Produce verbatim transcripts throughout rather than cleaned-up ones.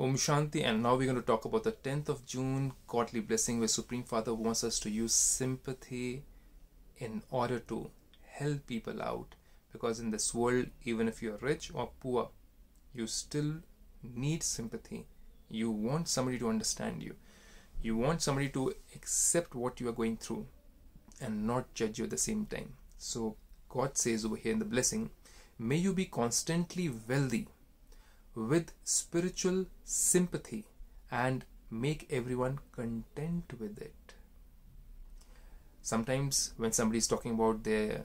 Om Shanti, and now we're going to talk about the tenth of June Godly Blessing, where Supreme Father wants us to use sympathy in order to help people out. Because in this world, even if you're rich or poor, you still need sympathy. You want somebody to understand you. You want somebody to accept what you are going through and not judge you at the same time. So God says over here in the blessing, may you be constantly wealthy with spiritual sympathy and make everyone content with it. Sometimes when somebody is talking about their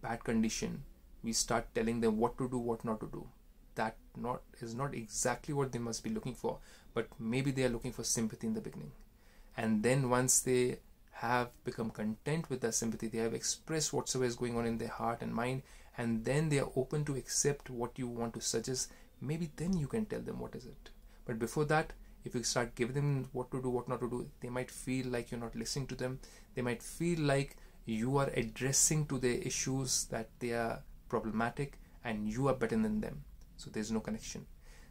bad condition, we start telling them what to do, what not to do. That not is not exactly what they must be looking for, but maybe they are looking for sympathy in the beginning. And then once they have become content with that sympathy, they have expressed whatsoever is going on in their heart and mind, and then they are open to accept what you want to suggest. Maybe then you can tell them what is it. But before that, if you start giving them what to do, what not to do, they might feel like you're not listening to them. They might feel like you are addressing to their issues, that they are problematic and you are better than them. So there's no connection.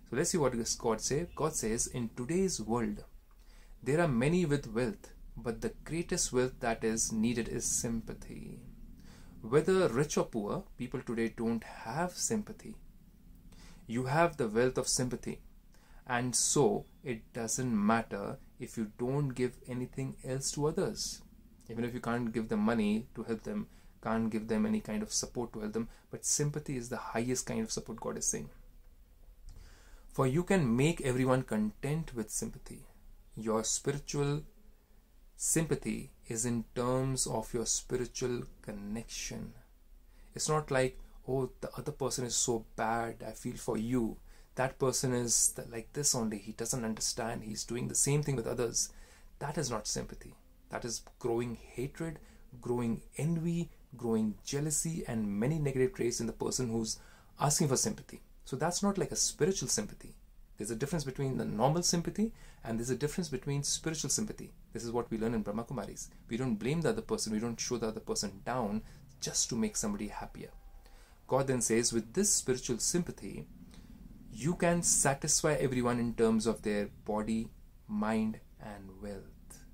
So let's see what does God say. God says, in today's world, there are many with wealth, but the greatest wealth that is needed is sympathy. Whether rich or poor, people today don't have sympathy. You have the wealth of sympathy, and so it doesn't matter if you don't give anything else to others. Even if you can't give them money to help them, can't give them any kind of support to help them, but sympathy is the highest kind of support God is saying. For you can make everyone content with sympathy. Your spiritual sympathy is in terms of your spiritual connection. It's not like, oh, the other person is so bad, I feel for you. That person is like this only, he doesn't understand, he's doing the same thing with others. That is not sympathy. That is growing hatred, growing envy, growing jealousy, and many negative traits in the person who's asking for sympathy. So that's not like a spiritual sympathy. There's a difference between the normal sympathy and there's a difference between spiritual sympathy. This is what we learn in Brahma Kumaris. We don't blame the other person, we don't show the other person down just to make somebody happier. God then says, with this spiritual sympathy, you can satisfy everyone in terms of their body, mind, and wealth.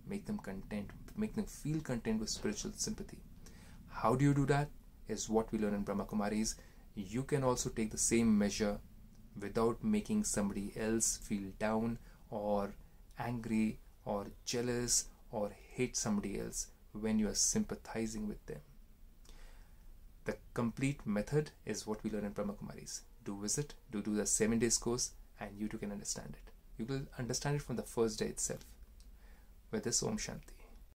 Make them content, make them feel content with spiritual sympathy. How do you do that? Is what we learn in Brahma Kumaris. You can also take the same measure without making somebody else feel down or angry or jealous or hate somebody else when you are sympathizing with them. The complete method is what we learn in Brahma Kumaris. Do visit, do do the seven days course, and you too can understand it. You will understand it from the first day itself. With this, Om Shanti.